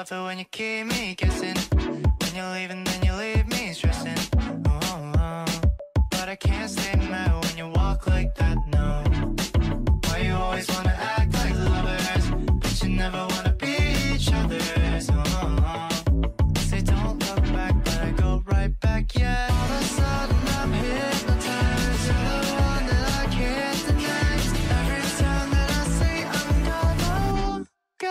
love it when you keep me guessing. When you leave and then you leave me stressing. Oh, oh, but I can't stay mad when you walk like that, no. Why you always wanna act like lovers, but you never wanna be each other's. Oh, oh, I say don't look back, but I go right back, yeah. All of a sudden I'm hypnotized. You're the one that I can't deny. Every time that I say I'm gonna walk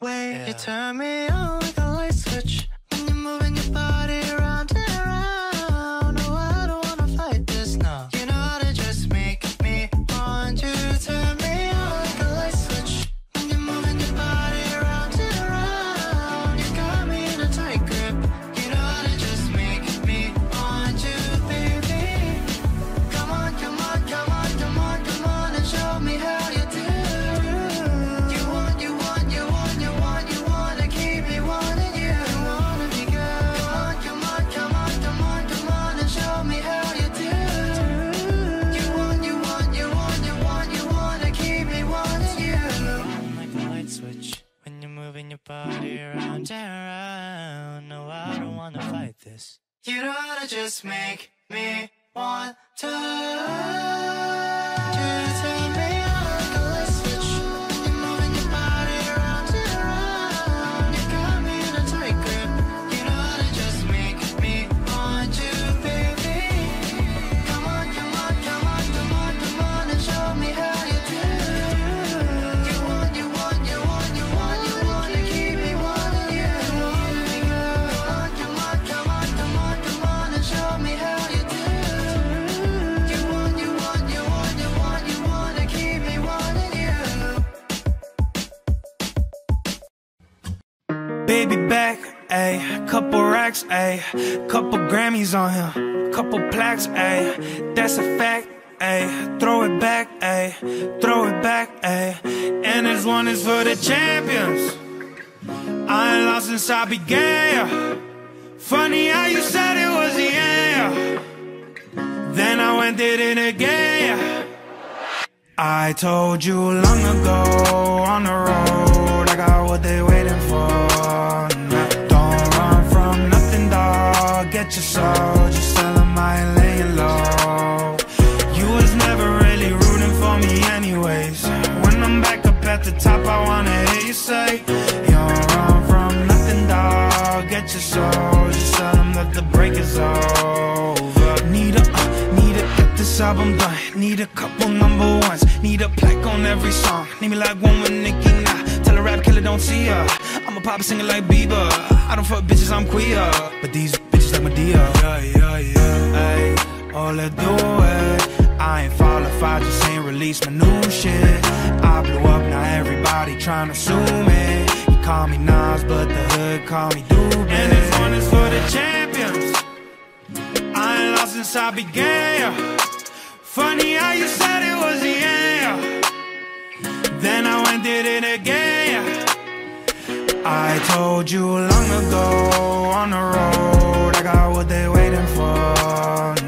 away, yeah. You turn me on like a light switch. When you're moving your body around and around. Oh, I don't wanna fight this, no. You know how to just make me want you. Turn me on like a light switch. When you're moving your body around and around. You got me in a tight grip. You know how to just make me want you, baby. Come on, come on, come on, come on, come on and show me how you do. You want, you want, you want, you want, you want to keep me wanting you. You wanna be good. Come on, come on, come on, come on, come on and show me how you do. You want, you want, you want, you want, you want to keep me wanting you. Like a light switch when you're moving your body around and around. No, I don't wanna fight this. You know how to just make me want to. Turn me on like a light switch. You're moving your body around and around. You got me in a tight grip. You know how to just make me want you, baby. Come on, come on, come on, come on, come on and show me how you do. You want, you want, you want, you want, you want to keep me wanting you. You wanna be good. Come on, come on, come on, come on, come on and show me how you do. You want, you want, you want, you want, you want to keep me wanting you. Baby back, ayy, couple racks, ayy, couple Grammys on him, couple plaques, ayy, that's a fact, ayy, throw it back, ayy, and this one is for the champions. I ain't lost since I began. Funny how you said it was the end, then I went did it again. I told you long ago on the road, I got what they waiting for. Now, don't run from nothing, dog. Get your soul, just tell 'em I ain't laying low. You was never really rooting for me, anyways. When I'm back up at the top, I wanna hear you say, you don't run from nothing, dog. Get your soul, just tell 'em that the break is over. Need a get this album done. Need a couple number ones. Need a plaque on every song. Need me like one with Nicki Minaj. Tell a rap killer don't see her. I'm a pop singer like Bieber. I don't fuck bitches, I'm queer. But these bitches like Madea. Ay, all I do is I ain't fall if I just ain't release my new shit. I blew up, now everybody tryna sue me. You call me Nas, but the hood call me Doobie. And this one is for the champions. I ain't lost since I began. Funny how you said it was the end, then I went did it again. I told you long ago on the road, I got what they waiting for.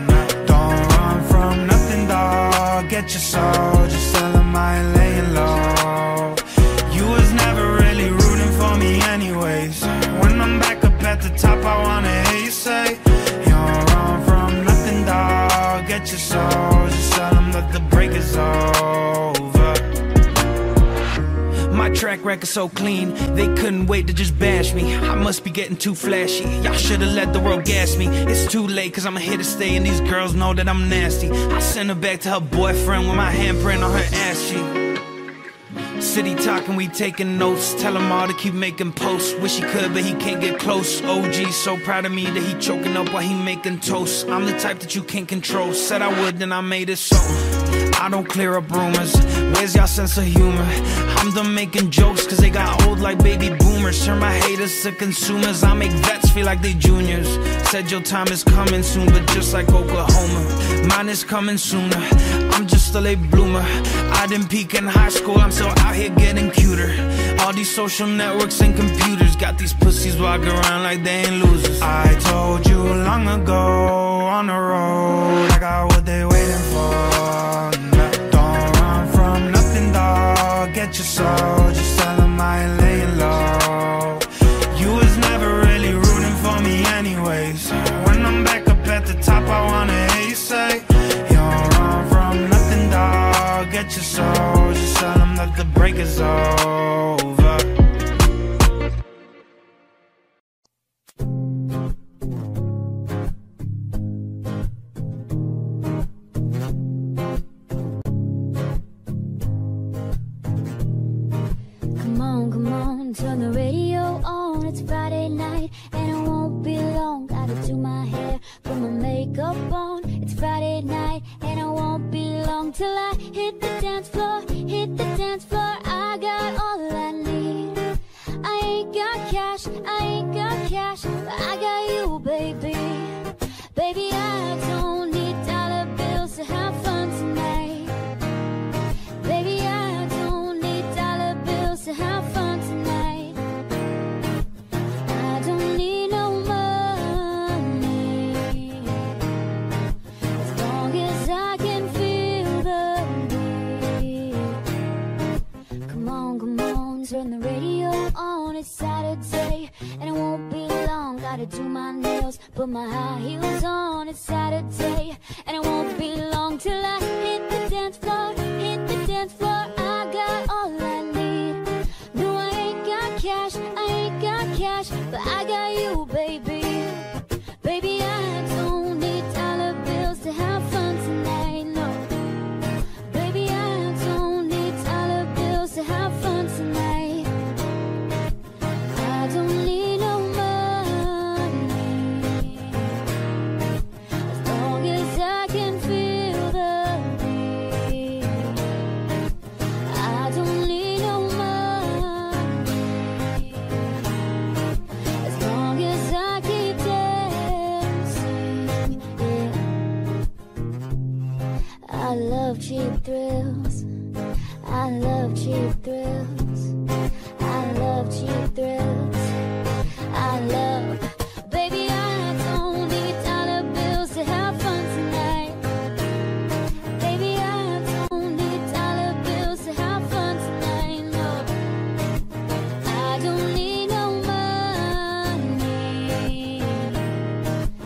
Now, don't run from nothing, dog. Get your soul, just tell 'em I ain't laying low. You was never really rooting for me anyways. When I'm back up at the top, I wanna hear you say, you don't run from nothing, dog. Get your soul, just tell 'em that the break is over. My track record so clean, they couldn't wait to just bash me. I must be getting too flashy. Y'all should've let the world gas me. It's too late, cause I'm here to stay, and these girls know that I'm nasty. I send her back to her boyfriend with my handprint on her ass cheek. City talking, we taking notes. Tell him all to keep making posts. Wish he could, but he can't get close. OG's so proud of me that he choking up while he making toast. I'm the type that you can't control. Said I would, then I made it so. I don't clear up rumors. Where's y'all sense of humor? I'm done making jokes cause they got old like baby boomers. Turn my haters to consumers. I make vets feel like they juniors. Said your time is coming soon, but just like Oklahoma, mine is coming sooner. I'm just a late bloomer. I didn't peak in high school, I'm still out here getting cuter. All these social networks and computers got these pussies walking around like they ain't losers. I told you long ago on the road, I got what they waiting for. Get your soul, just tell 'em I ain't laying low. You close. Just tell them that the break is over. Come on, come on, turn the radio on. It's Friday night and it won't be long. Gotta do my hair, put my makeup on. It's Friday night and it won't be long till I hit the dance floor, hit the dance floor. I got all I need. I ain't got cash, I ain't got cash, but I got you, baby. Baby, I don't need dollar bills to have fun tonight. Baby, I don't need dollar bills to have fun tonight. I don't need no money, as long as I can feel the beat. Come on, come on, turn the radio on. It's Saturday and it won't be long. Gotta do my nails, put my high heels on. It's Saturday and it won't be long till I hit the dance floor, hit the dance floor. I got all I need. No, I ain't got cash, I ain't got cash, but I got you, baby. Baby, I don't need dollar bills to have fun tonight, no. Baby, I don't need dollar bills to have fun tonight. I don't need no money, as long as I can feel the beat. I don't need no money, as long as I keep dancing, yeah. I love cheap thrills, I love cheap thrills, I love cheap thrills, I love. Baby, I don't need dollar bills to have fun tonight. Baby, I don't need dollar bills to have fun tonight, no. I don't need no money,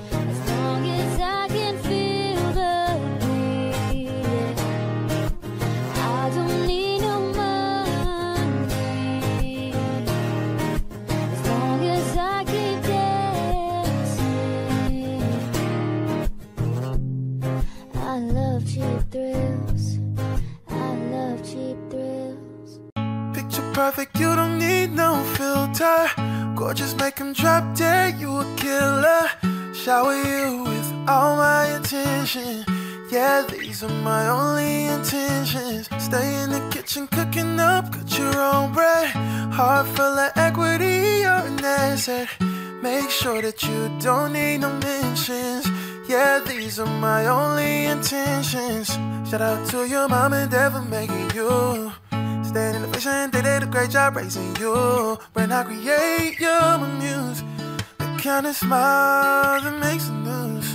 as long as I can feel the beat, yeah. I don't need no money, as long as I keep dancing. I love cheap thrills, I love cheap thrills. Picture perfect, you don't need no filter. Gorgeous, make him drop dead, you a killer. Shower you with all my attention. Yeah, these are my only intentions. Stay in the kitchen, cooking up, cut your own bread. Heart full of equity, you're an asset. Make sure that you don't need no mentions. Yeah, these are my only intentions. Shout out to your mom and dad for making you. Staying in the vision, they did a great job raising you. When I create your muse, the kind of smile that makes the news.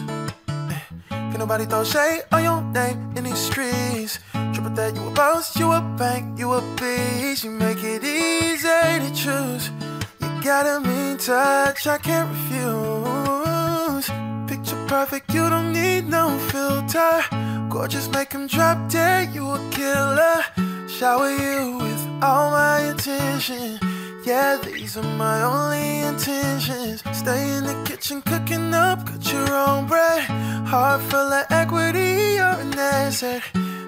Can nobody throw shade on your name in these streets. Triple that, you a boss, you a bank, you a beast. You make it easy to choose. You got a mean touch, I can't refuse. Picture perfect, you don't need no filter. Gorgeous, make him drop dead, you a killer. Shower you with all my attention. Yeah, these are my only intentions. Stay in the kitchen, cooking up, cut your own bread. Heart full of equity, you're an asset.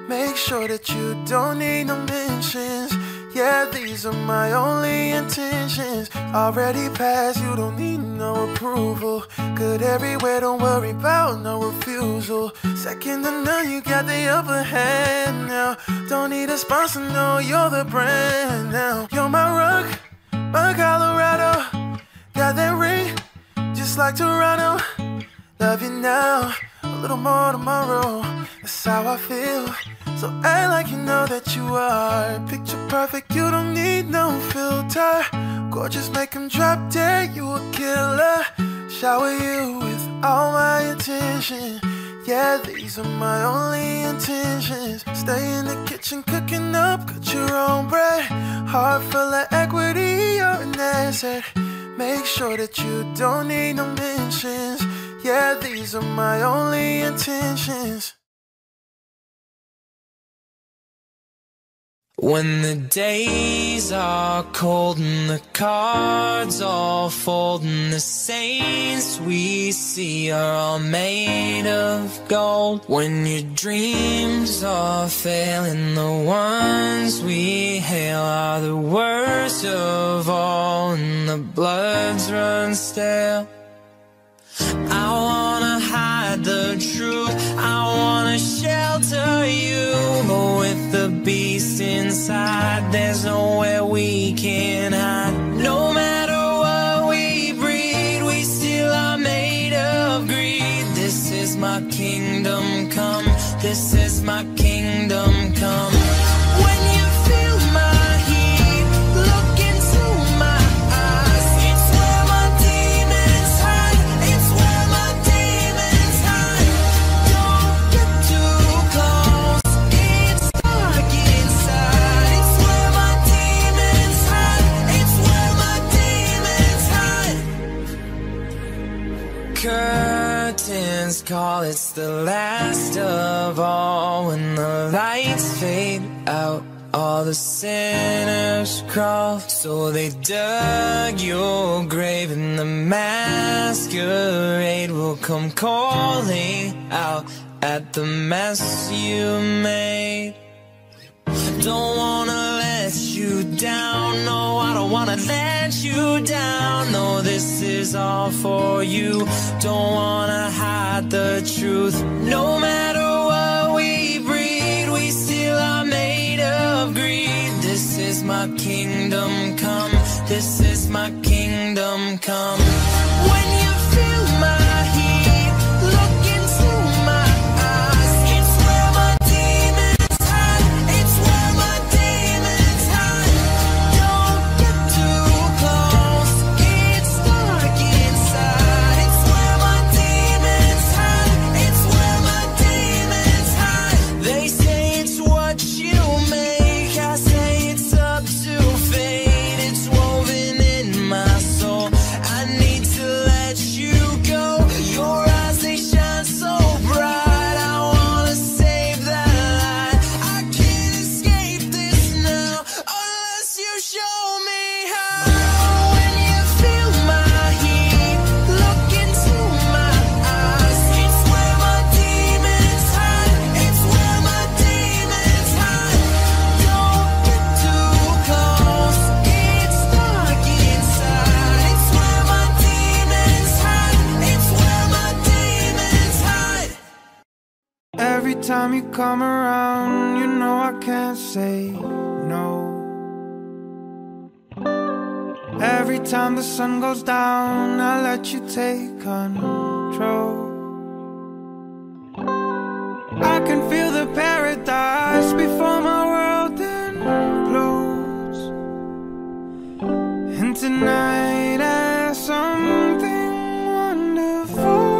Make sure that you don't need no mentions. Yeah, these are my only intentions. Already passed, you don't need no approval. Good everywhere, don't worry about no refusal. Second to none, you got the upper hand now. Don't need a sponsor, no, you're the brand now. You're my rock, my Colorado, got that ring, just like Toronto. Love you now, a little more tomorrow. That's how I feel, so act like you know that you are. Picture perfect, you don't need no filter. Gorgeous, make him drop dead, you a killer. Shower you with all my attention. Yeah, these are my only intentions. Stay in the kitchen, cooking up, cut your own bread. Heart full of equity, you're an asset. Make sure that you don't need no mentions. Yeah, these are my only intentions. When the days are cold and the cards all fold and the saints we see are all made of gold. When your dreams are failing, the ones we hail are the worst of all, and the bloods run stale. I wanna hide the truth, I wanna shelter you, but with the beast inside, there's nowhere we can hide. No matter what we breed, we still are made of greed. This is my kingdom come, this is my kingdom come. When you feel my heat, look into my eyes. It's where my demons hide, it's where my demons hide. Don't get too close, it's dark inside. It's where my demons hide, it's where my demons hide. Curtains call, it's the last of all. When the lights fade out, all the sinners crawl. So they dug your grave, and the masquerade will come calling out at the mess you made. Don't wanna let you down, no, I don't wanna let you down. No, this is all for you, don't wanna hide the truth. No matter what we breed, we still are made of greed. This is my kingdom come, this is my kingdom come. When you feel my heat, look into my eyes. It's where my demons hide, it's where my demons hide. Don't get too close, it's dark inside. It's where my demons hide, it's where my demons hide. They say it's what you make, I say it's up to fate. It's woven in my soul, I need to let you go. Your eyes, they shine so bright, I wanna save that light. I can't escape this now, unless you show me how. When you feel my heat, look into my eyes. It's where my demons hide, it's where my demons hide. Don't get too close, it's dark inside. It's where my demons hide, it's where my demons hide. Every time you come around, you know I can't say no. Every time the sun goes down, I let you take control. I can feel the paradise before my world implodes. And tonight there's something wonderful.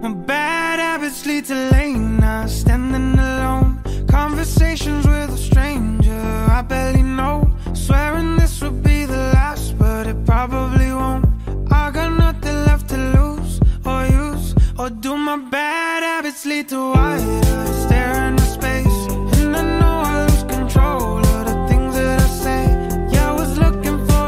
When bad habits lead to late nights, standing alone, conversations with a stranger I barely know, swearing this would be the last, but it probably won't. I got nothing left to lose or use, or do my bad habits lead to wide eyes staring into space? And I know I lose control of the things that I say. Yeah, I was looking for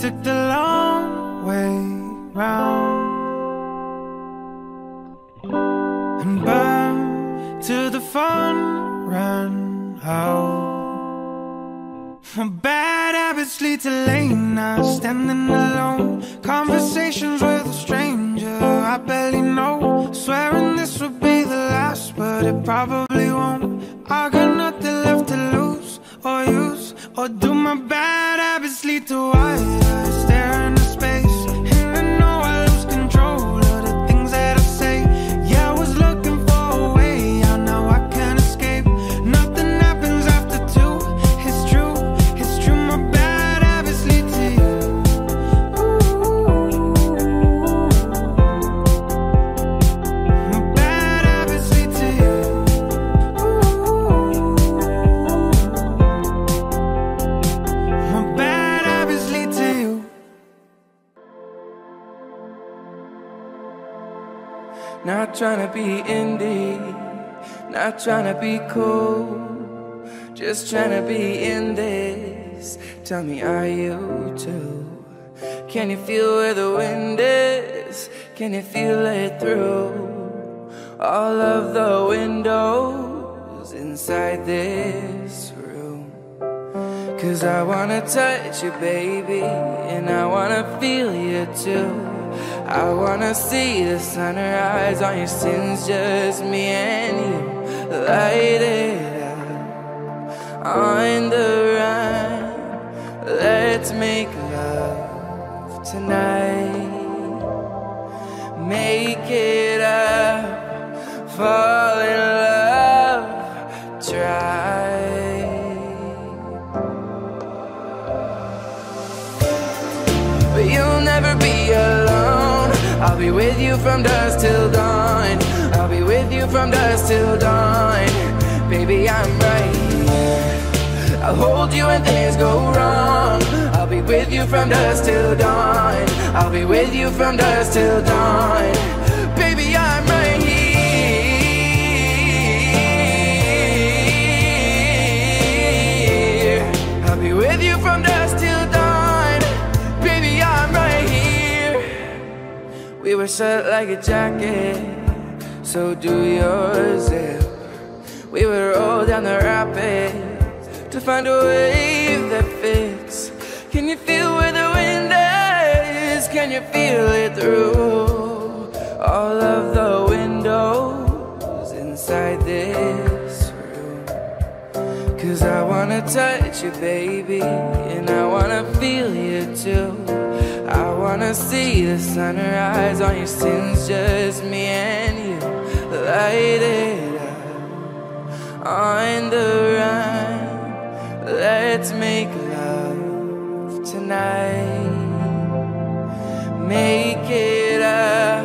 took the long way round and burned till the fun ran out. Bad habits lead to lame now, standing alone. Conversations with a stranger I barely know. Swearing this would be the last, but it probably won't. I got nothing left to lose or use, or do my bad habits lead to why? Not trying to be indie, not trying to be cool, just trying to be in this. Tell me, are you too? Can you feel where the wind is? Can you feel it through all of the windows inside this room? Cause I wanna touch you, baby, and I wanna feel you too. I wanna see the sunrise on your sins, just me and you. Light it up on the run. Let's make love tonight. Make it up, fall in love, try. But you'll never be alone. I'll be with you from dusk till dawn. I'll be with you from dusk till dawn. Baby, I'm right here. I'll hold you when things go wrong. I'll be with you from dusk till dawn. I'll be with you from dusk till dawn. Baby, I'm right here. We were set like a jacket, so do your zip. We would roll down the rapids to find a wave that fits. Can you feel where the wind is? Can you feel it through all of the windows inside this room? Cause I wanna touch you, baby, and I wanna feel you too. I wanna see the sunrise on your sins, just me and you. Light it up on the run. Let's make love tonight. Make it up,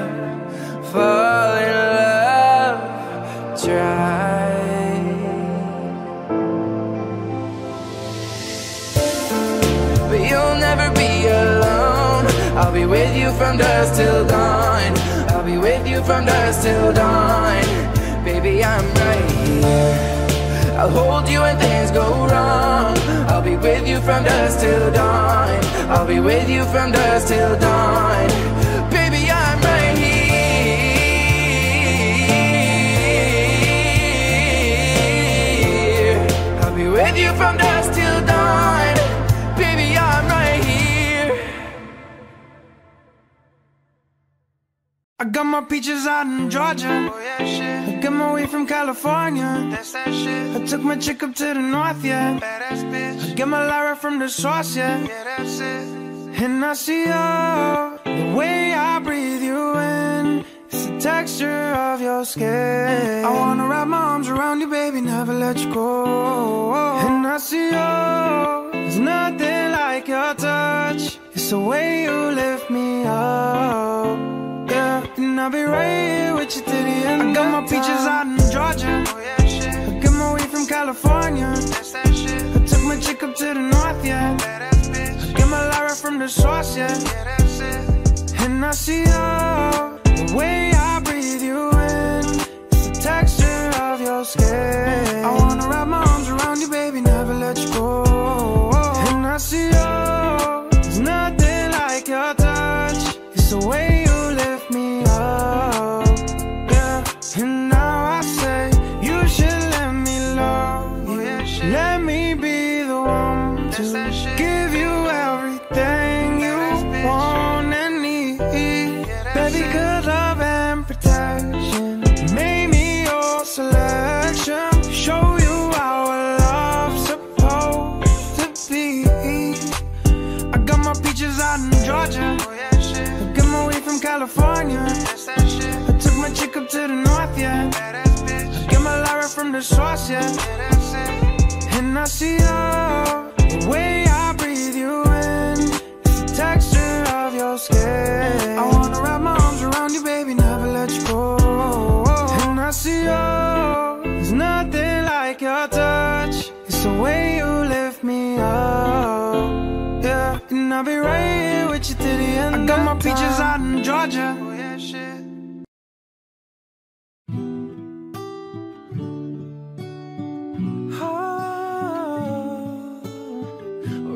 fall in love, try. But you'll never be alone. I'll be with you from dusk till dawn. I'll be with you from dusk till dawn. Baby, I'm right here. I'll hold you when things go wrong. I'll be with you from dusk till dawn. I'll be with you from dusk till dawn. Baby, I'm right here. I'll be with you from dusk till dawn. Baby, I'm right here. I got my peaches out in Georgia. Oh, yeah, shit. I got my weed from California. That's that shit. I took my chick up to the north, yeah. Badass bitch. I got my Lyra from the source, yeah. Yeah, that's it. And I see you. The way I breathe you in, it's the texture of your skin. I wanna wrap my arms around you, baby, never let you go. And I see you. There's nothing like your touch. It's the way you lift me up. And I'll be right here with you to the end. I got my peaches out in Georgia. Oh, yeah, shit. I got my weed from California. That's that shit. I took my chick up to the north, yeah. Badass bitch. I got my Lyra from the source, yeah. Yeah, that's it. And I see you. The way I breathe you in, it's the texture of your skin. I wanna wrap my arms around you, baby, never let you go. And I see you. There's nothing Georgia. I got my weed from California. I took my chick up to the north, yeah. I get my Lyra from the source, yeah. And I see all the way I breathe you in. It's the texture of your skin. I wanna wrap my arms around you, baby, never let you go. And I see all, there's nothing like your touch. It's the way you lift me up. Yeah, and I'll be right here with you to the end. I got my peaches out in Georgia. Oh yeah, shit. Oh,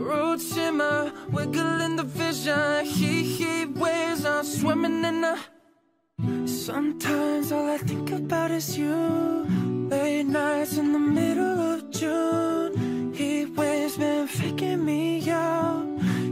road shimmer, wiggle in the vision. Heat waves, I'm swimming in the. Sometimes all I think about is you. Late nights in the middle of June. Heat waves been faking me out.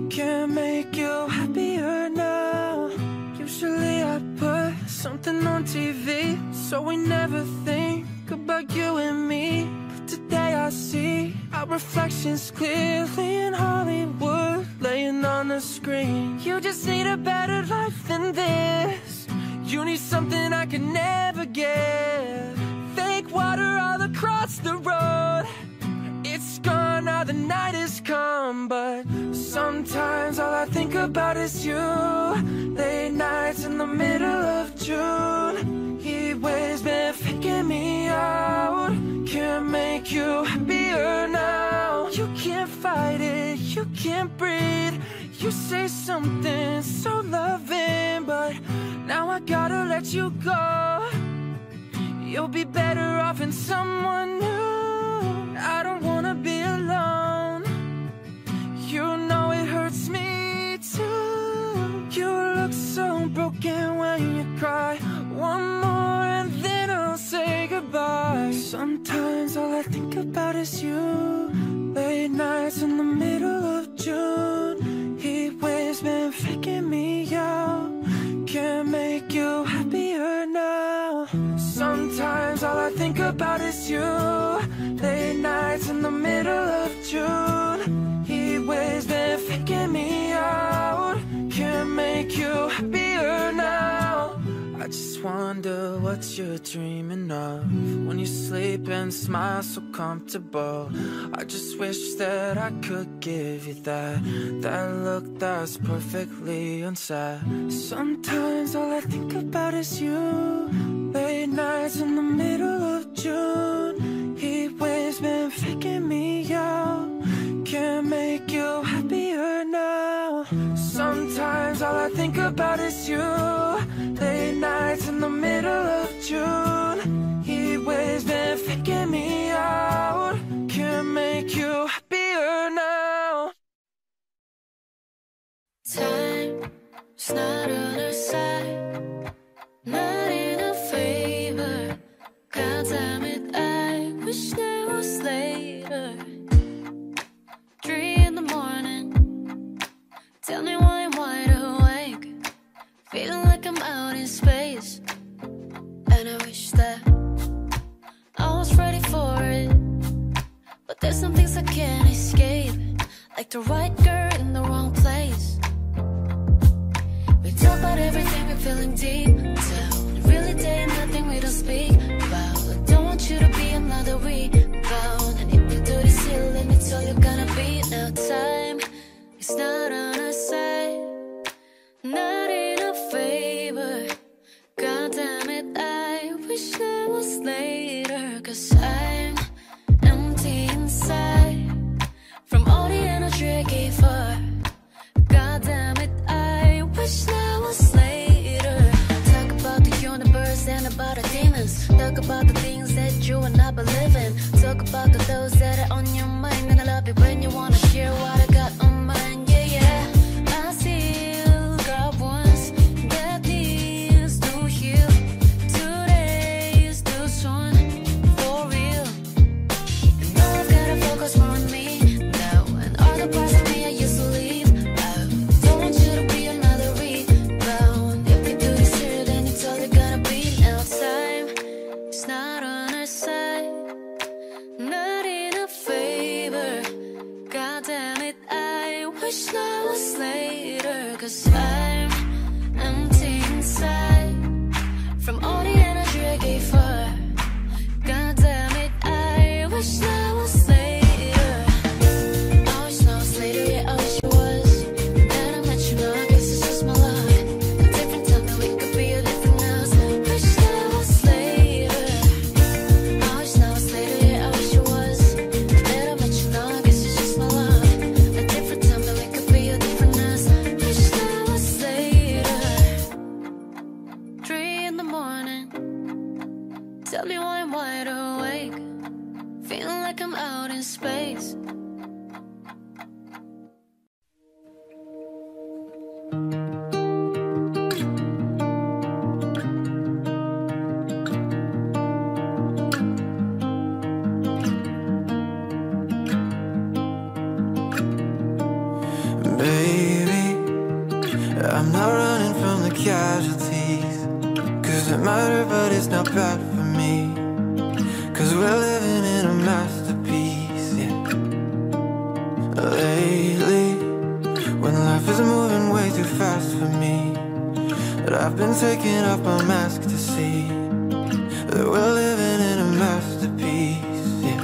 Can't make you happier now. Usually I put something on TV so we never think about you and me. But today I see our reflections clearly in Hollywood, laying on the screen. You just need a better life than this. You need something I could never give. Fake water all across the road. It's gone, now the night is come, but sometimes all I think about is you. Late nights in the middle of June. Heat waves been faking me out. Can't make you happier now. You can't fight it, you can't breathe. You say something so loving, but now I gotta let you go. You'll be better off in someone new. I don't wanna be alone. You know it hurts me too. You look so broken when you cry. One more and then I'll say goodbye. Sometimes all I think about is you. Late nights in the middle of June. Heat waves been faking me out. Can't make you happier now. Sometimes all I think about is you. Late nights in the middle of June. Heat waves been faking me out. Can't make you happier now. I just wonder what you're dreaming of. When you sleep and smile so comfortable. I just wish that I could give you that. That look that's perfectly unsaid. Sometimes all I think about is you. Late nights in the middle of June. Heat waves been faking me out. Can't make you happier now. Sometimes all I think about is you. Late nights in the middle of June. Heat waves been faking me out. Can't make you happier now. Time's not on our side, not in our favor. God damn it, I wish there was later. 3 in the morning, tell me why I'm wide awake, feeling like I'm out in space. And I wish that I was ready for it, but there's some things I can't escape, like the right girl in the wrong place. We talk about everything, we're feeling deep down, really there ain't nothing we don't speak about. I don't want you to be another rebound, and if you do this, you'll let me tell you. Now time is not on our side, not in our favor. God damn it, I wish there was later. 'Cause I'm empty inside from all the energy I gave her. God damn it, I wish there was later. Talk about the universe and about the demons. Talk about the things that you and I believe in. Talk about the those that are on your mind. And I love it when you want. 'Cause I'm empty inside from all the energy I gave her. God damn it, I wish I was later. I wish I was later, yeah, I wish I was. And I'll let you know, I guess it's just my luck. A different time that we could be a different house. I wish I was later. I wish I was later, yeah, I wish I was. And I'll let you know, I guess it's just my luck. A different time that we could be a different house. I wish I was later. 3 in the morning. Tell you I'm wide awake. Feeling like I'm out in space. Baby, I'm not running from the casualties, 'cause it matters, but it's not bad for me, 'cause we're living in a masterpiece, yeah. Lately, when life is moving way too fast for me, that I've been taking off my mask to see that we're living in a masterpiece, yeah.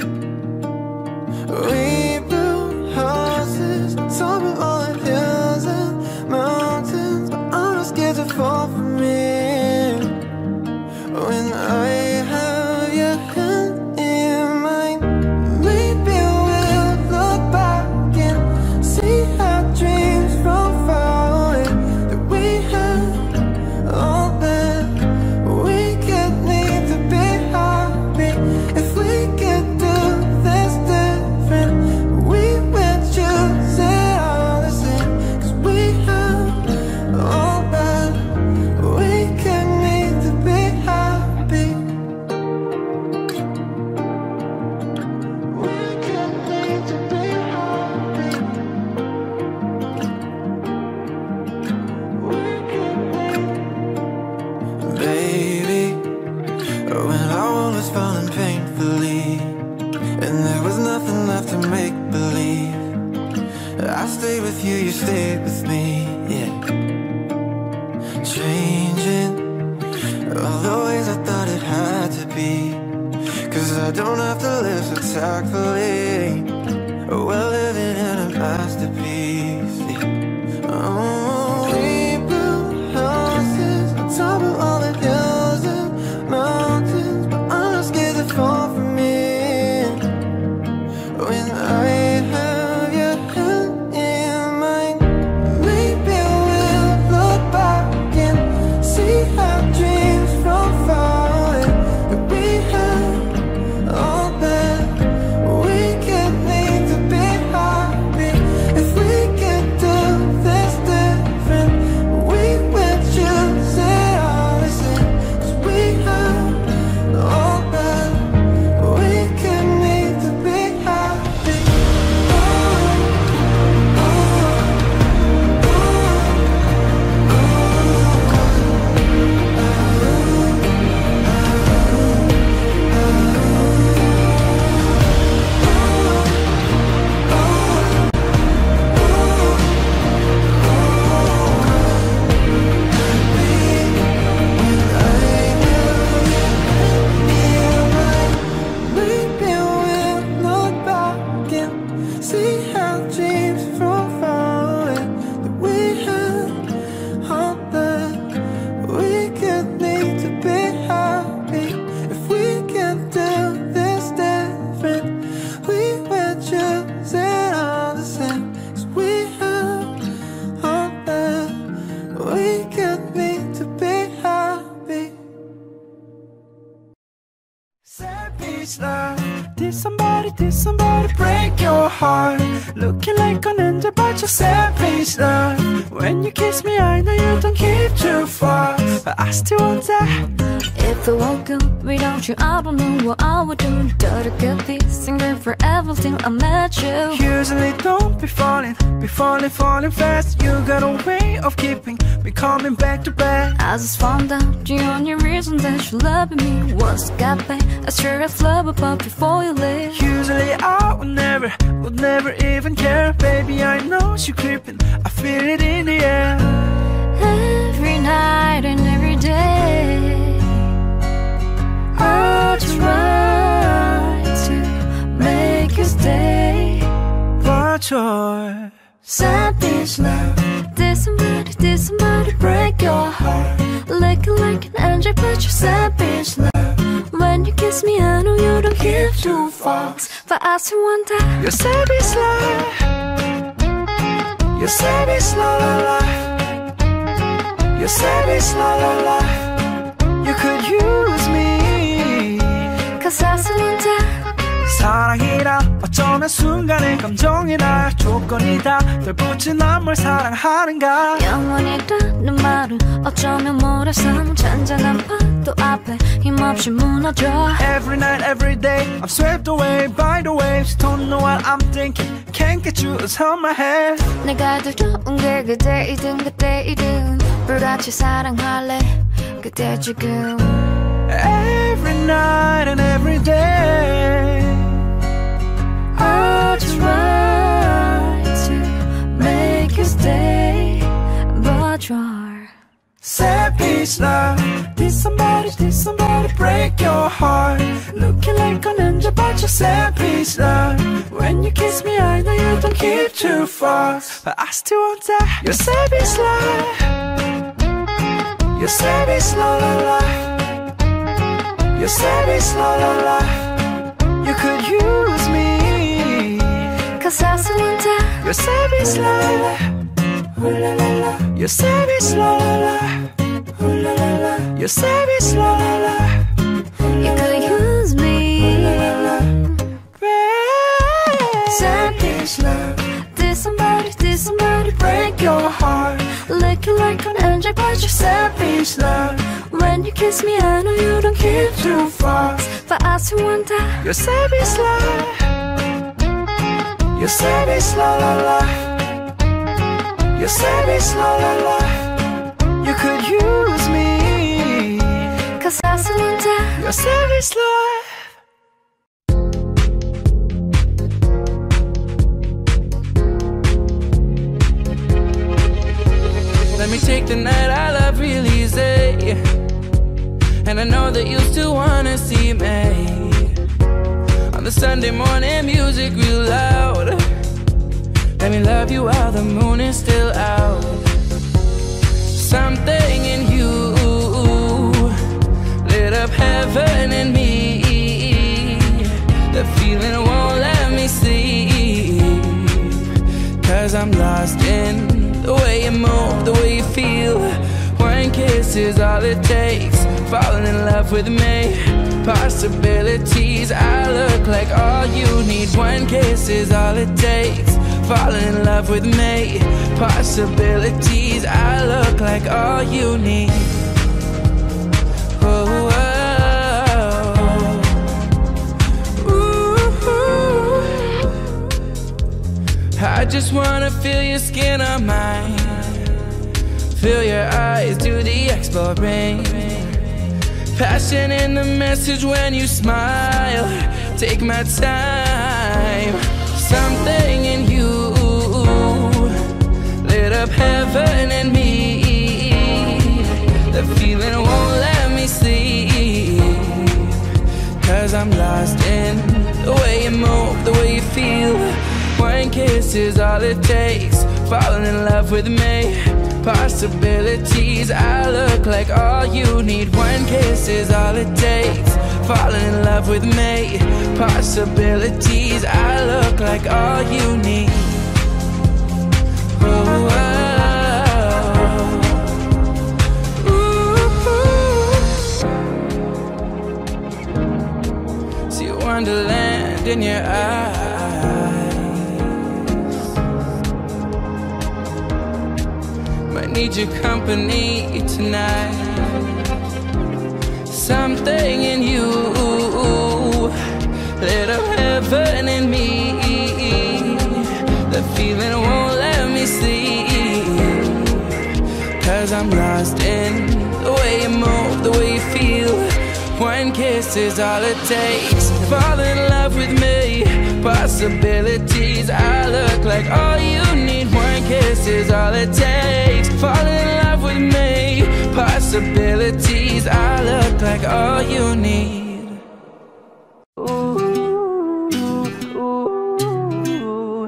We built houses, some of all the hills and mountains, but I'm not scared to fall for me. When I have your hand in mine, maybe we'll look back and see our dreams from far away, that we had all that we could need to be happy. If we could do this different, we would choose it all the same, 'cause we had all that we could need to be happy. We could need to be happy. We could need. Baby, when our world was falling painfully and there was nothing left to make believe, I stayed with you, you stayed with me, yeah. Changing all the ways I thought it had to be, 'cause I don't have to live so tactfully. We're living in a masterpiece, yeah. Oh, we built houses on top of all the hills and mountains, but I'm not scared to fall for me. When I have your hand in mine, maybe we'll look back and see our dreams from far away, that we had all that we could need to be happy. If we could do this different, we would choose it all the same, 'cause we had all that we could need to be happy. Maybe we'll look back and see how dreams from far away, that we had all that we could need to be happy. If we could do this different, we would choose it all the same, 'cause we had all that we could need to be happy. Sad beach love. Did somebody break your heart? Looking like an angel, but you're sad beach love. When you kiss me, I know you don't keep too far, but I still want that. If I woke up without you, I don't know what I would do. Gotta get this and get forever till I met you. Usually don't be falling, falling fast. You got a way of keeping me coming back to back. I just found out the only reason that you loved me was to get back. I sure I love about before you leave. Usually I would never even care. Baby, I know you're creeping, I feel it in the air. is now. Did somebody break your heart? Looking like an angel, but you're sad bitch now. When you kiss me, I know you don't give two fucks, but I still want that. You're sad bitch now. You're sad bitch la la la. You're sad bitch la la la. You could use me, 'cause I still want that. 사랑이라 어쩌면 순간의 감정이라 조건이다 널 붙인 난 뭘 사랑하는가 영원이라는 말은 어쩌면 모래성 잔잔한 파도 앞에 힘없이 무너져 Every night every day I'm swept away by the waves Don't know what I'm thinking Can't get you out of my head 내가 두려운 게 그대이든 그대이든 불같이 사랑할래 그대 지금 Every night and every day I try to make you stay, but you're sad bitch now. Did somebody break your heart? Looking like an angel, but you're sad bitch now. When you kiss me, I know you don't give two fucks, but I still want that. You're sad bitch now. You're sad bitch la la la. You're sad bitch la la la. You could use me. 'Cause I still want that. Your savage la la, ooh la la la. Your savage la la la, ooh la la la. Your savage la la la, you could use me, ooh la la la. Savage love. Did somebody break your heart? Looking like an angel, but you're savage love. When you kiss me, I know you don't give two fucks, but I still want that. Your savage love. Your savage la la la. Your savage la la la. You could use me, 'cause I still want that. Your savage la. Let me take the night I love real easy, and I know that you still wanna see me. The Sunday morning music real loud. Let me love you while the moon is still out. Something in you lit up heaven in me. The feeling won't let me sleep, 'cause I'm lost in the way you move, the way you feel. One kiss is all it takes. Falling in love with me. Possibilities, I look like all you need. One kiss is all it takes. Falling in love with me. Possibilities, I look like all you need. Oh, oh, oh. Ooh, I just wanna feel your skin on mine. Feel your eyes do the exploring. Passion in the message when you smile. Take my time. Something in you lit up heaven in me. The feeling won't let me sleep, 'cause I'm lost in the way you move, the way you feel. One kiss is all it takes. Falling in love with me. Possibilities, I look like all you need. One kiss is all it takes. Falling in love with me. Possibilities, I look like all you need. Oh, oh, oh. Ooh. See a wonderland in your eyes. Need your company tonight. Something in you lit up heaven in me. The feeling won't let me sleep, 'cause I'm lost in the way you move, the way you feel. One kiss is all it takes. Fall in love with me. Possibilities, I look like all you need. One kiss is all it takes. Fall in love with me. Possibilities, I look like all you need. Ooh, ooh, ooh, ooh.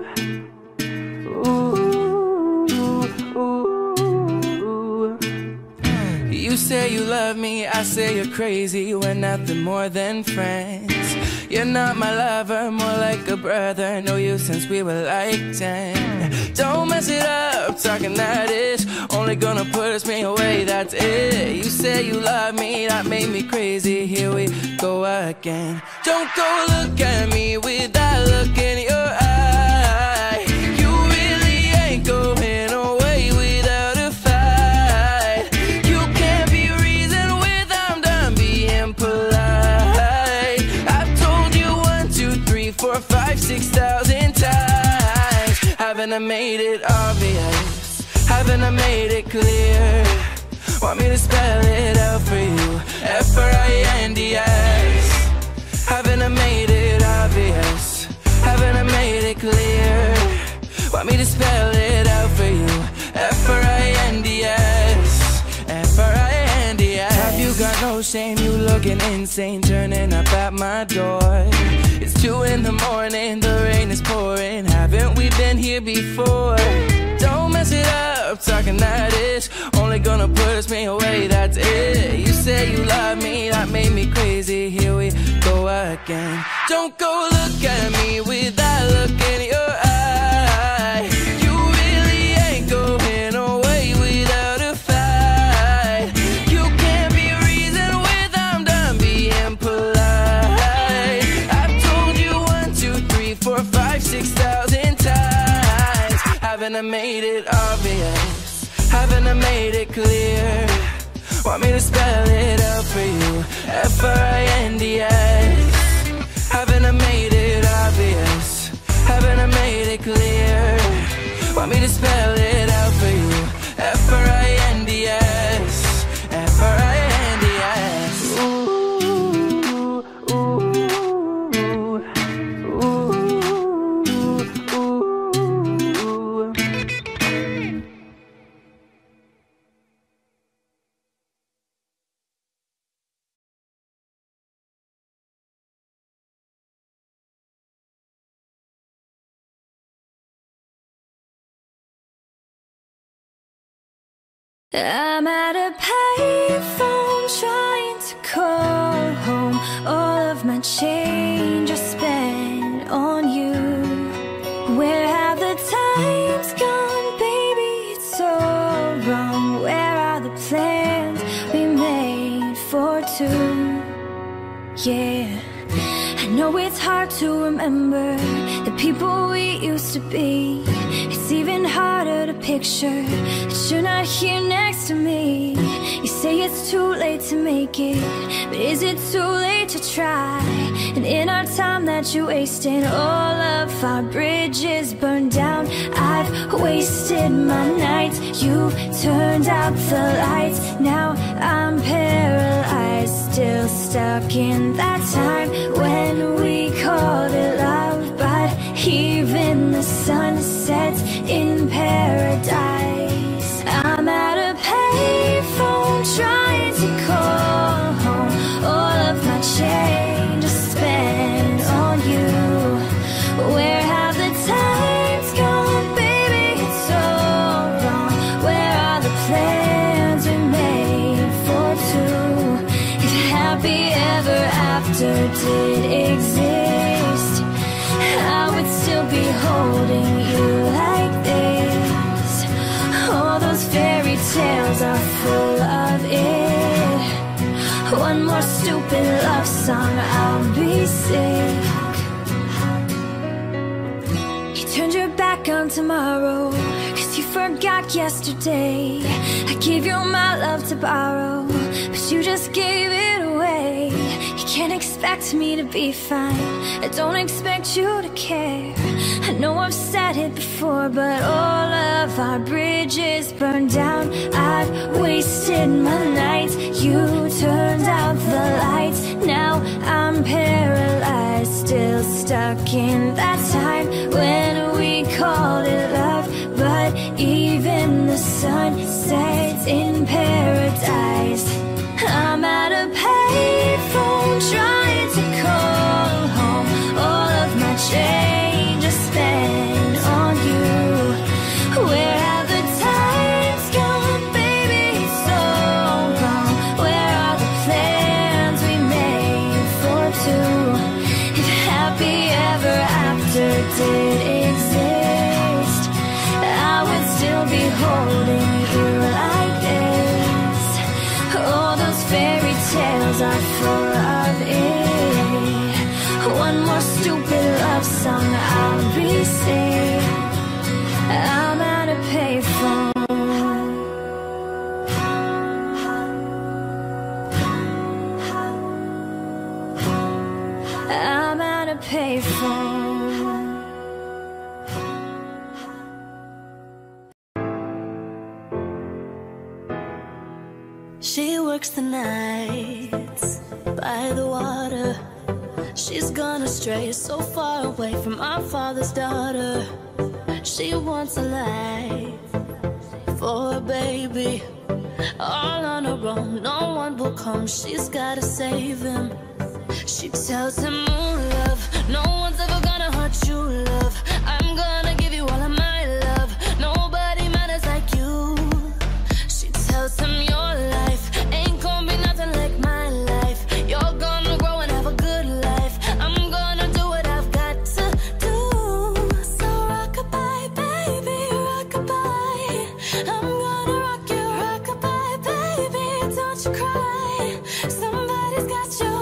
say you love me, I say you're crazy. We're nothing more than friends. You're not my lover, more like a brother. Know you since we were like 10. Don't mess it up, talking that ish. Only gonna push me away, that's it. You say you love me, that made me crazy. Here we go again. Don't go look at me with that look in your eye. You really ain't going away without a fight. You can't be reasoned with, I'm done being polite. I've told you 1, 2, 3, 4, 5, 6,000 times. Haven't I made it obvious? Haven't I made it clear? Want me to spell it out for you? F-R-I-N-D-S. Haven't I made it obvious? Haven't I made it clear? Want me to spell it out for you? F-R-I-N-D-S. F-R-I-N-D-S. Have you got no shame? You looking insane, turning up at my door. It's 2 in the morning, the rain is pouring. Haven't we been here before? Don't mess it up, talking that ish. Only gonna push me away, that's it. You say you love me, that made me crazy. Here we go again. Don't go look at me with that look in your eye. You really ain't going away without a fight. You can't be reasoned with, I'm done being polite. I've told you 1, 2, 3, 4, 5, 6,000 times. Haven't I made it obvious? Haven't I made it clear? Want me to spell it out for you? F-R-I-N-D-S. Haven't I made it obvious? Haven't I made it clear? Want me to spell it out for you? F-R-I-N-D-S. F-R-I-N-D-S. Ooh, ooh, ooh, ooh, ooh. I'm at a payphone trying to call home. All of my change I spent on you. Where have the times gone, baby? It's so wrong. Where are the plans we made for two? Yeah, I know it's hard to remember the people we used to be. It's even harder to picture that you're not here next to me. You say it's too late to make it, but is it too late to try? And in our time that you're wasting, all of our bridges burned down. I've wasted my nights, you've turned out the lights. Now I'm paralyzed, still stuck in that time when we called it love. But even the sun sets in paradise. I'm at a payphone trying to call home. All of my change I spent on you. Where have the times gone, baby? It's so wrong. Where are the plans we made for two? If happy ever after did exist, I would still be holding you like this. All those fairy tales are full of it. One more stupid love song, I'll be sick. You turned your back on tomorrow, cause you forgot yesterday. I gave you my love to borrow, but you just gave it away. Can't expect me to be fine, I don't expect you to care. I know I've said it before, but all of our bridges burned down. I've wasted my nights, you turned out the lights. Now I'm paralyzed, still stuck in that time when we called it love. But even the sun sets in paradise. I'm at a payphone trying to call home. All of my change I spent on you. Where have the times gone, baby? It's so wrong. She works the nights by the water. She's gone astray, so far away from our father's daughter. She wants a life for a baby, all on her own, no one will come. She's gotta save him. She tells him, oh love, no one's ever gonna hurt you, love. I'm gonna give you all of my love. Nobody matters like you. She tells him, your life ain't gonna be nothing like my life. You're gonna grow and have a good life. I'm gonna do what I've got to do. So rock-a-bye, baby, rock-a-bye. I'm gonna rock you, rock-a-bye, baby, don't you cry. Somebody's got you.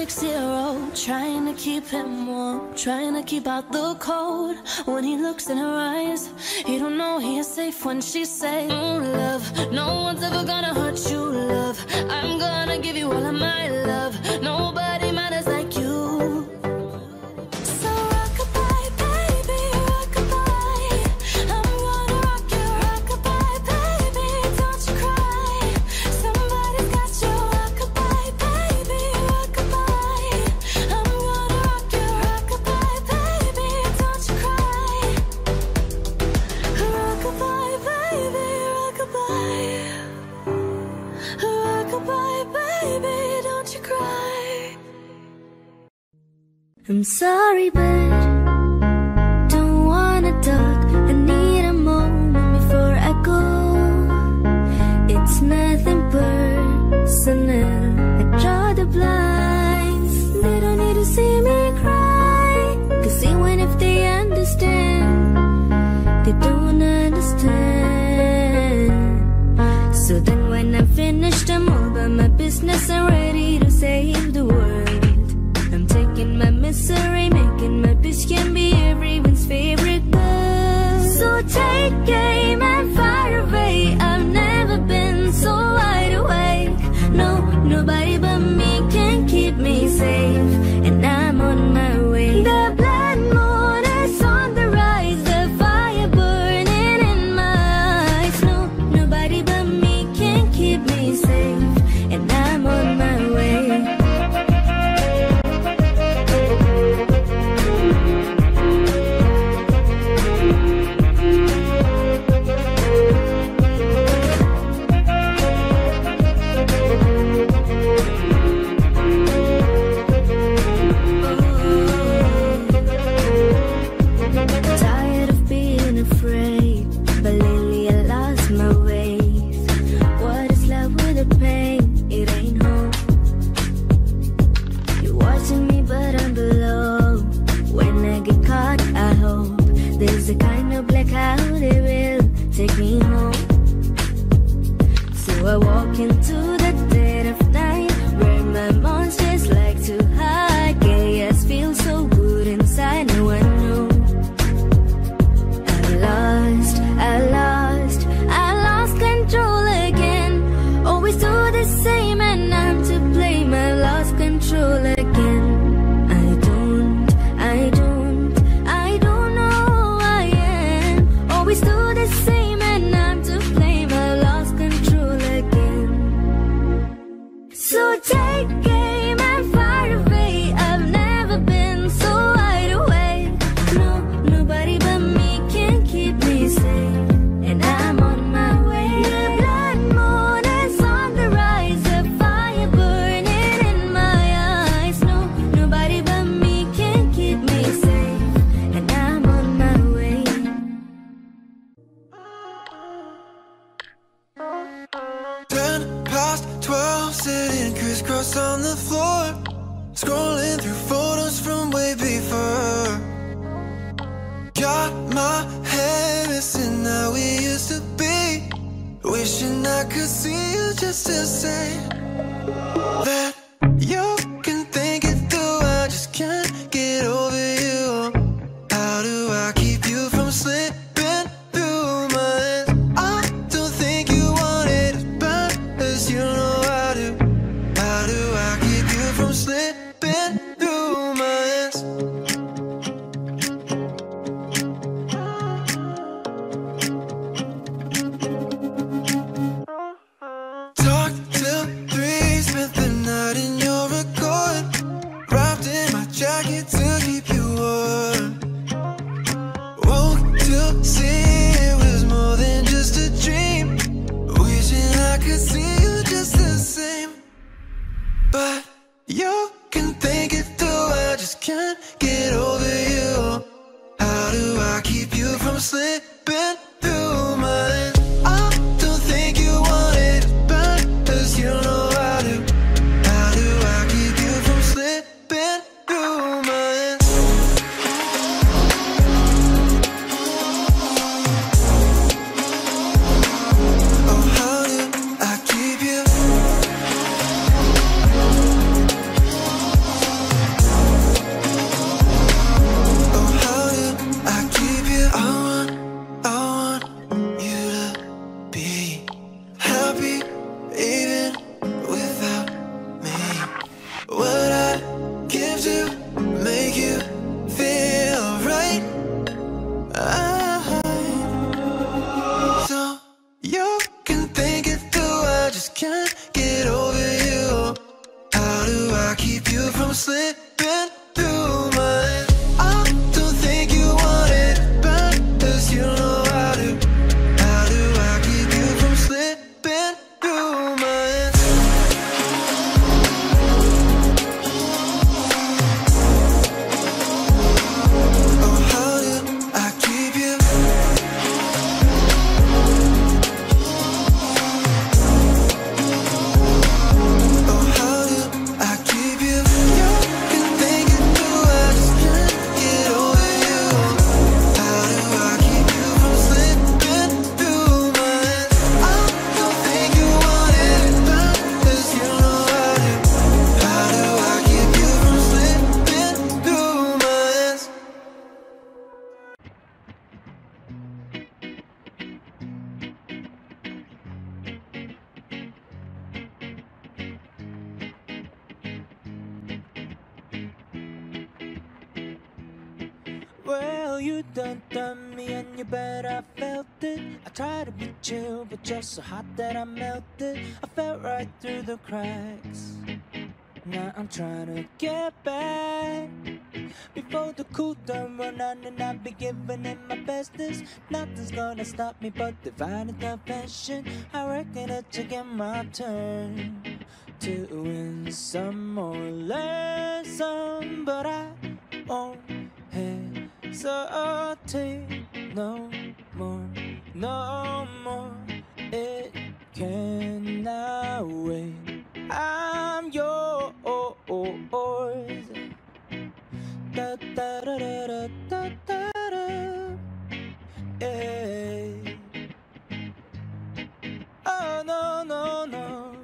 Six-year-old, trying to keep him warm, trying to keep out the cold. When he looks in her eyes, he don't know he is safe when she says, oh love, no one's ever gonna hurt you, love. I'm gonna give you all of my love. Nobody matters like you. I'm sorry, but don't wanna talk. I need a moment before I go. It's nothing personal. I draw the blinds. They don't need to see me cry, 'cause even if they understand, they don't understand. So then when I'm finished, I'm all by my business. I'm ready to save the world. Taking my misery, making my bitch can be everyone's favorite girl. So take aim and fire away. I've never been so wide awake. No, nobody but me can keep me safe, and I'm on my way. The blood moon is on the rise, the fire burning in my eyes. No, nobody but me can keep me safe, and I'm on my way. Keep you from slipping through my So hot that I melted, I fell right through the cracks. Now I'm trying to get back before the cool done run out, and I'll be giving it my bestest. Nothing's gonna stop me but divine intervention. I reckon it's again my turn to win some or learn some, but I won't hesitate no more, no more. It cannot wait. I'm yours. Da da da da da da da. Hey. Oh no no no.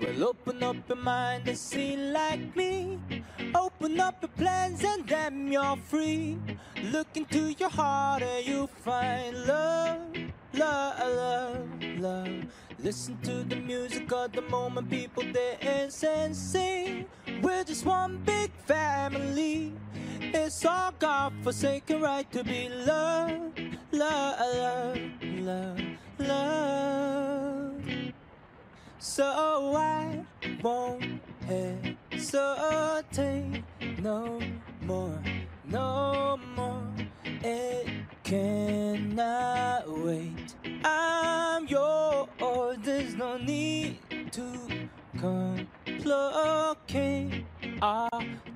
Well, open up your mind and see like me. Open up your plans and damn you're free. Look into your heart and you'll find love, love, love, love. Listen to the music of the moment, people dance and sing. We're just one big family. It's our God-forsaken right to be loved, love, love, love, love. So I won't hesitate no more, no more. It cannot wait. I'm yours. There's no need to complicate. Our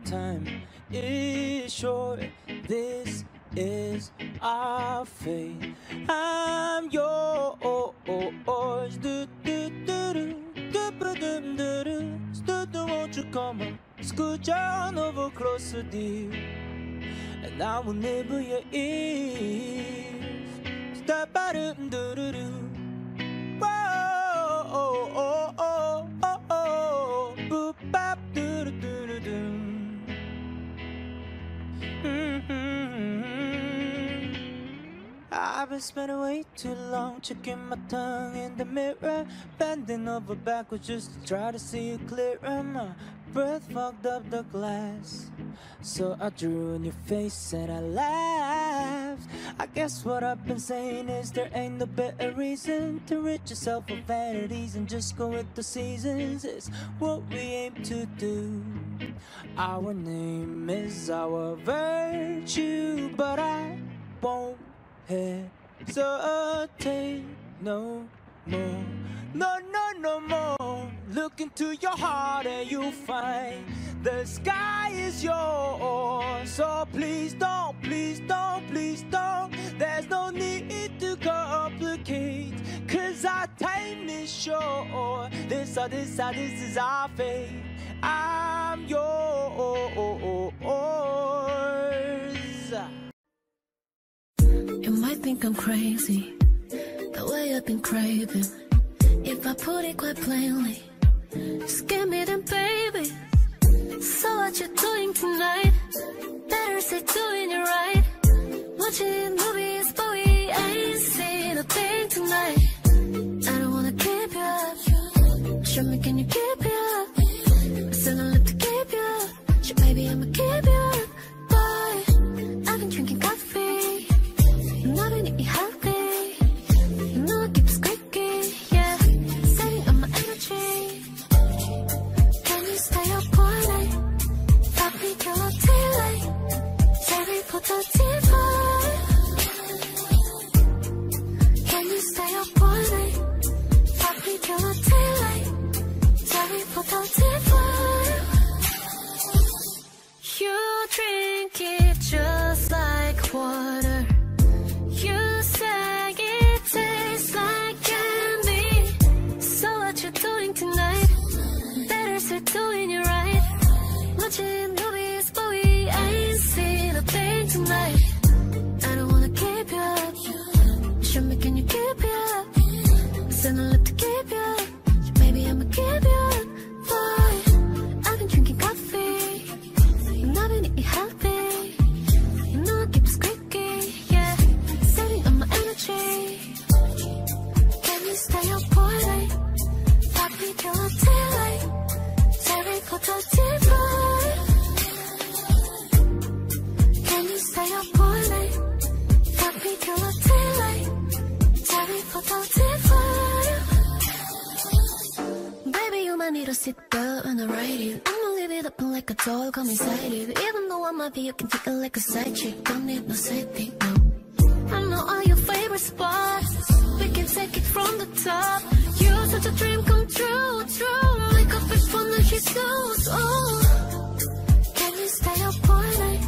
time is short. This is our fate. I'm yours. Do do do do. Won't you come on, scoot down over closer, dear, and I will nibble your ears. Stop by do do do do. Whoa, oh, oh, oh, oh, oh, boop, bop, do do do do do. I've been spending way too long checking my tongue in the mirror, bending over backwards just to try to see you clearer. My breath fogged up the glass, so I drew on your face and I laughed. I guess what I've been saying is there ain't no better reason to rid yourself of vanities and just go with the seasons. It's what we aim to do. Our name is our virtue, but I won't hesitate no more, no, no, no more. Look into your heart and you'll find the sky is yours. So please don't, please don't, please don't. There's no need to complicate, 'cause our time is short. This is our fate. I'm yours. You might think I'm crazy, the way I've been craving. If I put it quite plainly, scare me then baby. So what you doing tonight? Better say doing it right. Watching movies, but we ain't seen a thing tonight. I don't wanna keep you up. Show me, can you keep you up? I said I'll have to keep you up. So baby, I'ma keep you up. Boy, I've been drinking coffee and I've been eating healthy. You know I keep squeaky, yeah. Saving up my energy. Can you stay up all night? Fuck me till I'm daylight. Sorry for the TV. Stay up all night, fuck me till the daylight. Sorry for the divine. You drink it just like water. You say it tastes like candy. So what you doing tonight? Better say doing it right. Watching movies, but we ain't seen a thing tonight. I don't wanna keep you up. Show me, can you keep you up? I said I'll have to keep you up. So maybe I'ma keep you up. Boy, I've been drinking coffee and I've been eating healthy. You know I keep squeaky, yeah. Saving up my energy. Can you stay up all night? Fuck me till the daylight. Sorry for the divine. Can you stay up all night? Fuck me till the daylight. Sorry for the divine. Baby, you might need a seatbelt and a ride. I'ma leave it open like a door, come inside it. Even though I might be, you can take it like a side chick. Don't need no safety, no. I know all your favorite spots. We can take it from the top. You're such a dream come true, true. Make up it fun like she does, oh. Can you stay up all night?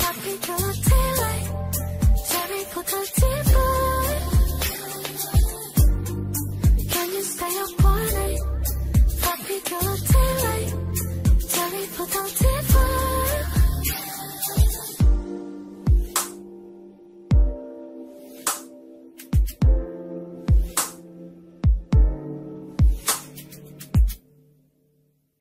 Fuck me till the daylight. Sorry for the divine. Can you stay up all night? Fuck me till the daylight. Sorry for the divine.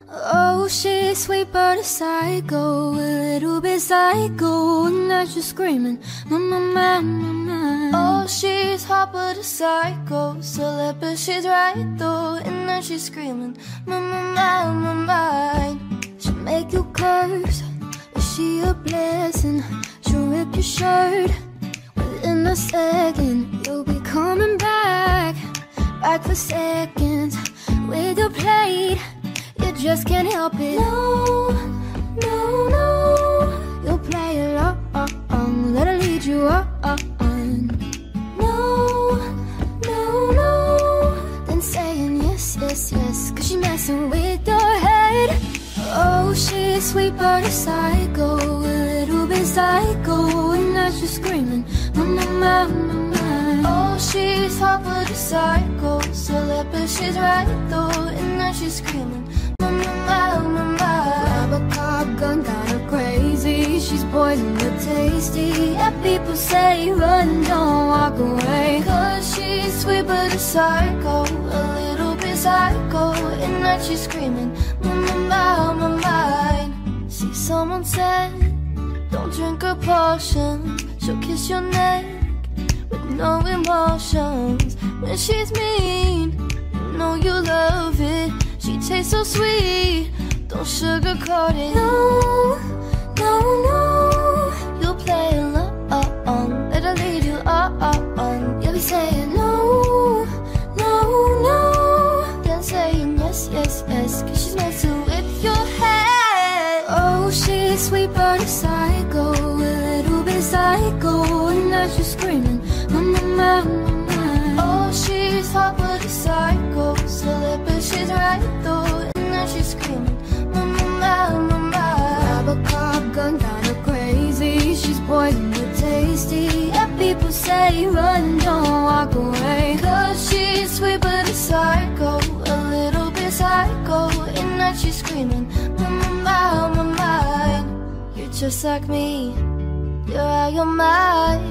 Oh, she's sweet but a psycho, a little bit psycho. And now she's screaming, my, my, my, my, my. Oh, she's hot but a psycho, celeb but she's right though. And now she's screaming, my, my, my, my, my. She'll make you curse, is she a blessing? She'll rip your shirt, within a second. You'll be coming back, back for seconds, with your plate. You just can't help it. No, no, no. You'll play along, let her lead you on. No, no, no. Then saying yes, yes, yes, 'cause she's messing with your head. Oh, she's sweet but a psycho, a little bit psycho. And now she's screaming, my, my, my, my, my. Oh, she's hot but a psycho, celeb but she's right though. And now she's screaming, Robocop gun got her crazy. She's poison but tasty. Yeah, people say run, don't walk away. 'Cause she's sweet but a psycho, a little bit psycho. And now she's screaming, my mind. See, someone said, don't drink her potion. She'll kiss your neck with no emotions. When she's mean, you know you love it. She tastes so sweet, don't sugarcoat it. No, no, no. You'll play along, let her lead you on. You'll be saying no, no, no. Then saying yes, yes, yes, 'cause she's messing with your head. Oh, she's sweet but a psycho, a little bit psycho. And now she's screaming, my, my, my, my. Oh, she's top of the cycle, still it, but she's right though. And now she's screaming, mama, mama, mama. Grab a cop gun, kinda crazy. She's poison but tasty. And people say run, don't walk away, cause she's sweet but a psycho, a little bit psycho. And now she's screaming, mama, mama, mama. You're just like me, you're out your mind.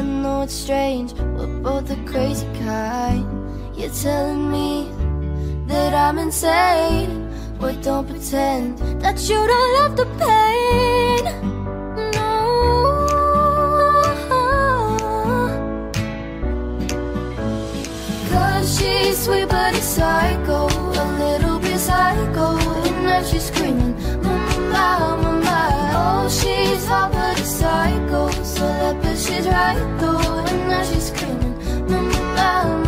I know it's strange, we're both the crazy kind. You're telling me that I'm insane. Boy, don't pretend that you don't love the pain. No, cause she's sweet but a psycho, a little bit psycho. And now she's screaming, mama, mama. Oh, she's hot but a psycho, so that bitch she's right though. And now she's screaming, mama, mama.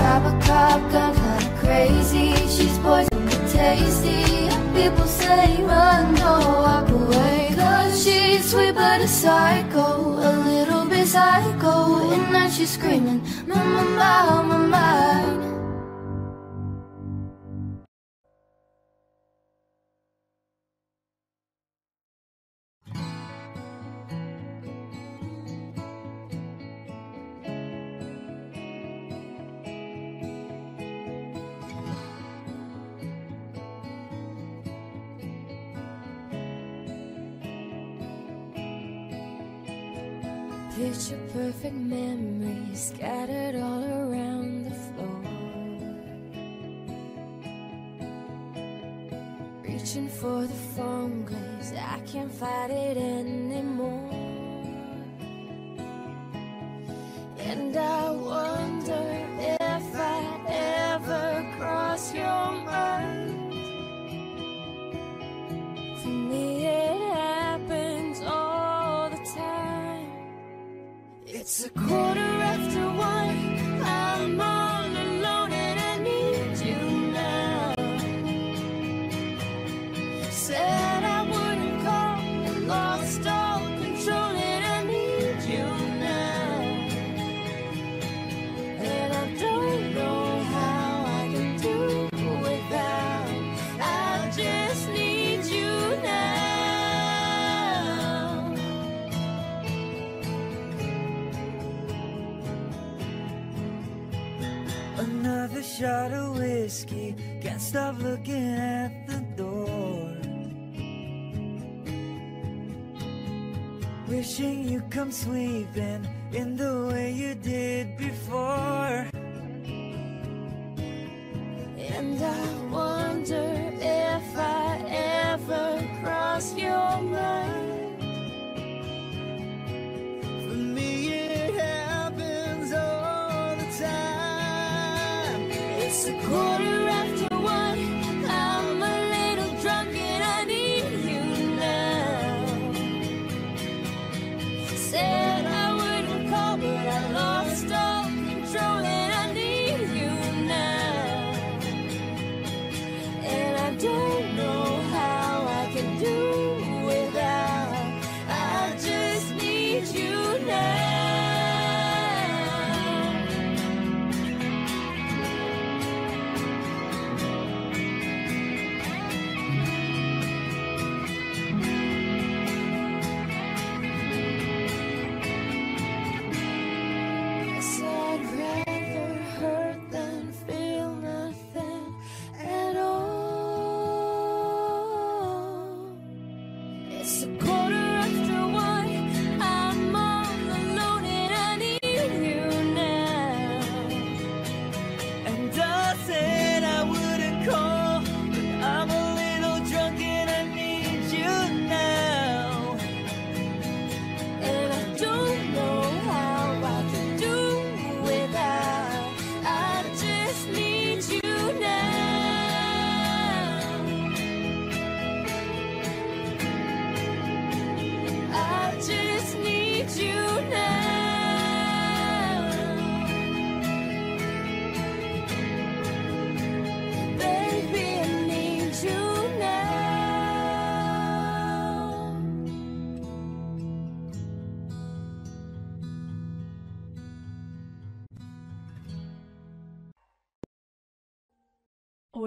Grab a cop gun, kinda crazy. She's poison but tasty. People say run, don't walk away, cause she's sweet but a psycho, a little bit psycho. And now she's screaming, mama, mama, mama. Picture perfect memories scattered all around the floor. Reaching for the phone cause I can't fight it anymore. And I wonder if I ever cross your mind. For me it happens all the time. It's a 1:15. I'm all alone and I need you now. Said I wouldn't call and lost all control and I need you now. And I don't know how I can do without. I just need you now. Another shot of whiskey, can't stop looking at the door. Wishing you'd come sweeping in the way you did before. And I wonder if I ever cross your mind. For me it happens all the time. It's 1:15. I'm a little drunk and I need you now. Said I wouldn't call but I lost all control and I need you now. And I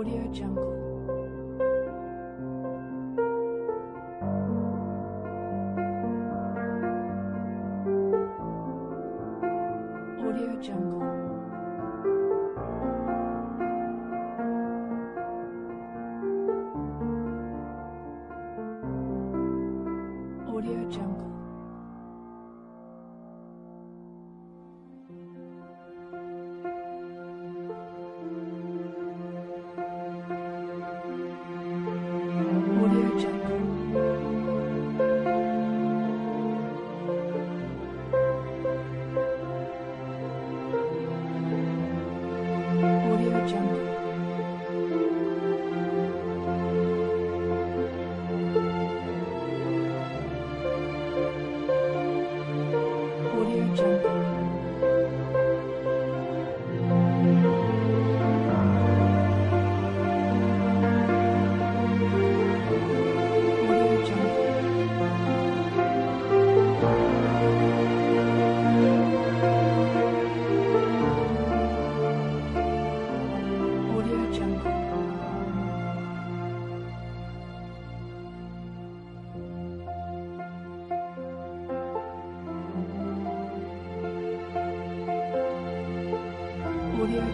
Audio Jungle. Audio Jungle. Audio Jungle. Audio Jungle. Audio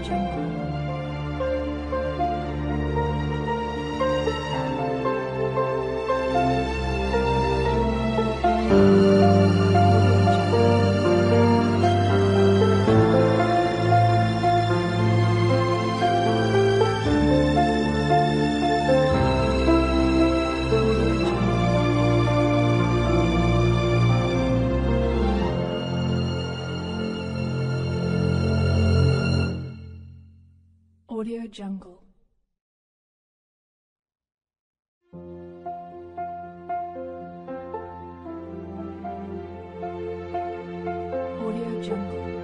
Jungle. Audio Jungle.